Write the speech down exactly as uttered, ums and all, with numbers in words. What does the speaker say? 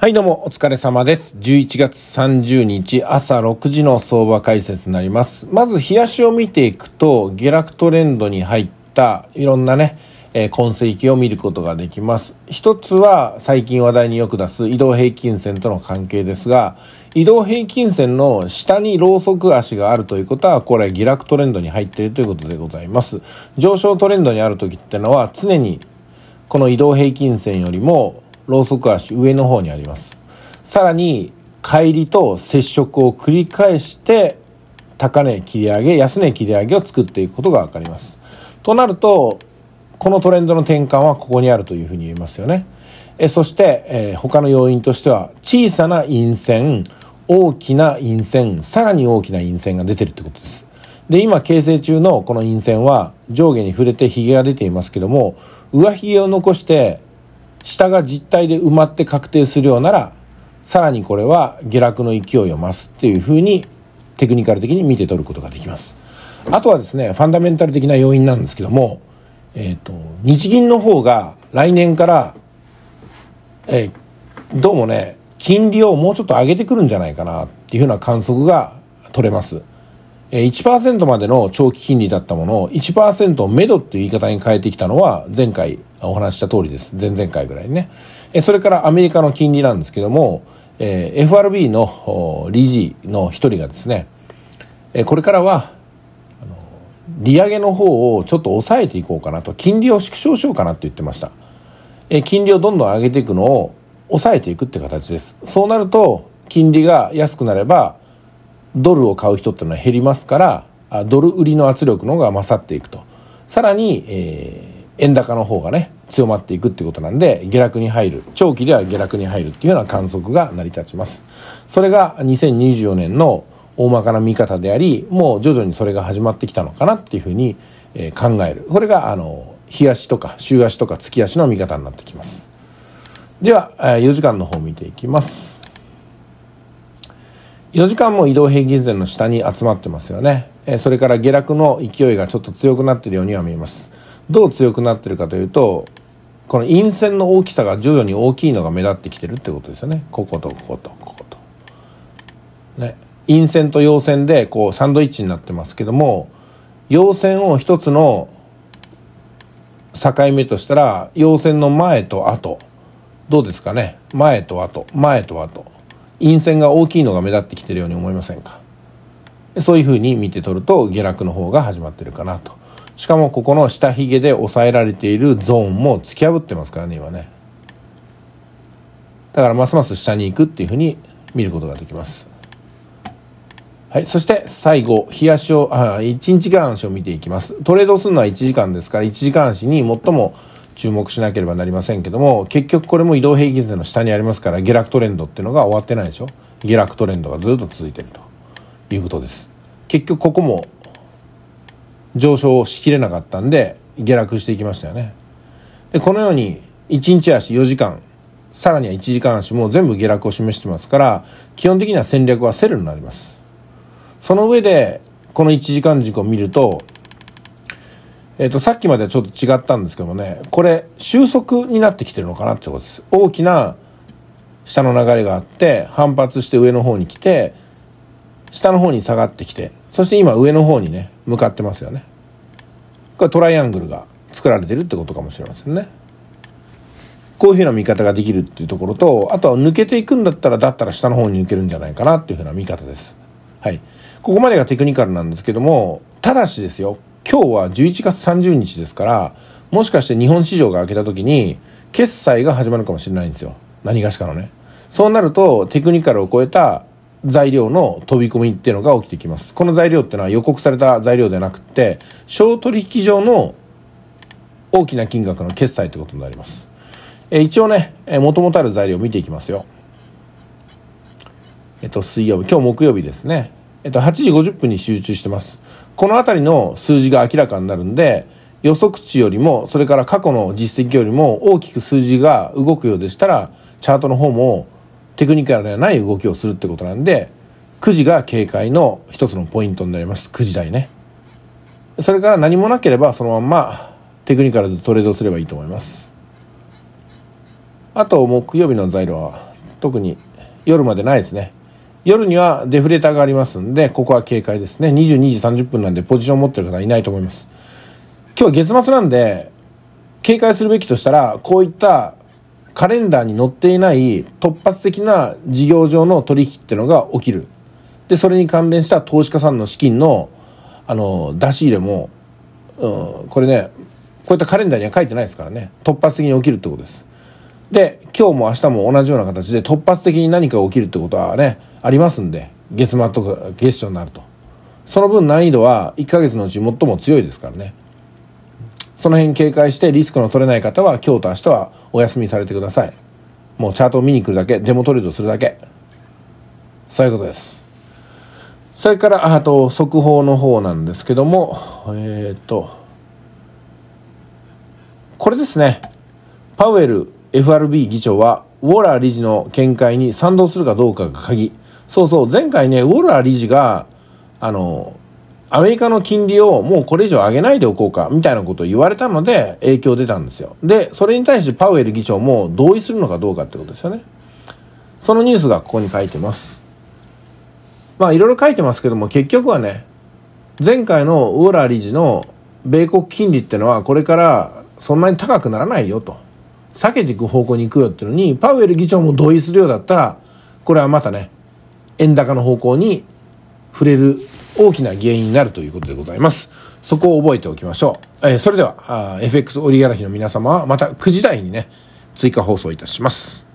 はいどうもお疲れ様です。じゅういちがつさんじゅうにち朝ろくじの相場解説になります。まず日足を見ていくと下落トレンドに入ったいろんなね、えー、痕跡を見ることができます。一つは最近話題によく出す移動平均線との関係ですが、移動平均線の下にローソク足があるということは、これ下落トレンドに入っているということでございます。上昇トレンドにある時ってのは常にこの移動平均線よりもローソク足上の方にあります。さらに乖離と接触を繰り返して高値切り上げ、安値切り上げを作っていくことがわかります。となるとこのトレンドの転換はここにあるというふうに言えますよね。えそして、えー、他の要因としては小さな陰線、大きな陰線、さらに大きな陰線が出てるってことです。で今形成中のこの陰線は上下に触れてヒゲが出ていますけども、上ヒゲを残して下が実体で埋まって確定するようなら、さらにこれは下落の勢いを増すっていう風にテクニカル的に見て取ることができます。あとはですね、ファンダメンタル的な要因なんですけども、えーと、日銀の方が来年から、えー、どうもね金利をもうちょっと上げてくるんじゃないかなっていう風な観測が取れます。 いちパーセント までの長期金利だったものを いちパーセント をめどっていう言い方に変えてきたのは前回お話した通りです。前々回ぐらいね。それからアメリカの金利なんですけども、エフアールビー の理事の一人がですね、これからは利上げの方をちょっと抑えていこうかなと、金利を縮小しようかなって言ってました。金利をどんどん上げていくのを抑えていくって形です。そうなると金利が安くなればドルを買う人っていうのは減りますから、ドル売りの圧力の方が勝っていくと。さらに、えー円高の方がね強まっていくってことなんで、下落に入る、長期では下落に入るっていうような観測が成り立ちます。それがにせんにじゅうよねんの大まかな見方であり、もう徐々にそれが始まってきたのかなっていうふうに考える。これがあの日足とか週足とか月足の見方になってきます。ではよじかんの方を見ていきます。よじかんも移動平均線の下に集まってますよね。それから下落の勢いがちょっと強くなっているようには見えます。どう強くなってるかというと、この陰線の大きさが徐々に大きいのが目立ってきてるってことですよね。こことこことここと、ね、陰線と陽線でこうサンドイッチになってますけども、陽線を一つの境目としたら、陽線の前と後どうですかね。前と後、前と後、陰線が大きいのが目立ってきてるように思いませんか。そういうふうに見て取ると下落の方が始まってるかなと。しかもここの下髭で抑えられているゾーンも突き破ってますからね、今ね。だからますます下に行くっていうふうに見ることができます。はい、そして最後、日足を、あ、いちじかん足を見ていきます。トレードするのはいちじかんですから、いちじかん足に最も注目しなければなりませんけども、結局これも移動平均線の下にありますから、下落トレンドっていうのが終わってないでしょ。下落トレンドがずっと続いているということです。結局ここも上昇をしきれなかったんで下落していきましたよね。でこのようにいちにち足、よじかん、さらにはいちじかん足も全部下落を示してますから、基本的には戦略はセルになります。その上でこのいちじかん軸を見ると、えーと、さっきまではちょっと違ったんですけどもね、これ収束になってきてるのかなってことです。大きな下の流れがあって、反発して上の方に来て、下の方に下がってきて、そして今上の方にね向かってますよね。これトライアングルが作られてるってことかもしれませんね。こういうふうな見方ができるっていうところと、あとは抜けていくんだったらだったら下の方に抜けるんじゃないかなっていうふうな見方です。はい、ここまでがテクニカルなんですけども、ただしですよ、今日はじゅういちがつさんじゅうにちですから、もしかして日本市場が明けた時に決済が始まるかもしれないんですよ、何がしかのね。そうなるとテクニカルを超えた材料の飛び込みっていうのが起きてきます。この材料っていうのは予告された材料ではなくて、小取引上の大きな金額の決済ということになります。え一応ね、もともとある材料を見ていきますよ。えっと水曜日、今日木曜日ですね、えっとはちじごじゅっぷんに集中してます。この辺りの数字が明らかになるんで、予測値よりも、それから過去の実績よりも大きく数字が動くようでしたら、チャートの方もテクニカルではない動きをするってことなんで、くじが警戒の一つのポイントになります。くじ台ね。それから何もなければそのまんまテクニカルでトレードすればいいと思います。あと木曜日の材料は特に夜までないですね。夜にはデフレーターがありますんで、ここは警戒ですね。にじゅうにじさんじゅっぷんなんでポジション持ってる方いないと思います。今日は月末なんで警戒するべきとしたら、こういったカレンダーに載っていない突発的な事業上の取引っていうのが起きる。でそれに関連した投資家さんの資金のあの出し入れも、うん、これね、こういったカレンダーには書いてないですからね、突発的に起きるってことです。で今日も明日も同じような形で突発的に何か起きるってことはねありますんで、月末とか月初になるとその分難易度はいっかげつのうち最も強いですからね。その辺警戒して、リスクの取れない方は今日と明日はお休みされてください。もうチャートを見に来るだけ、デモトレードするだけ、そういうことです。それからあと速報の方なんですけども、えー、っとこれですね、パウエル エフアールビー 議長はウォーラー理事の見解に賛同するかどうかが鍵。そうそう、前回ね、ウォーラー理事があのアメリカの金利をもうこれ以上上げないでおこうかみたいなことを言われたので影響出たんですよ。でそれに対してパウエル議長も同意するのかどうかってことですよね。そのニュースがここに書いてます。まあいろいろ書いてますけども、結局はね、前回のウォーラー理事の米国金利ってのはこれからそんなに高くならないよと、避けていく方向に行くよっていうのにパウエル議長も同意するようだったら、これはまたね円高の方向に触れる大きな原因になるということでございます。そこを覚えておきましょう。えー、それでは エフエックス オリガルヒの皆様はまたくじ台にね追加放送いたします。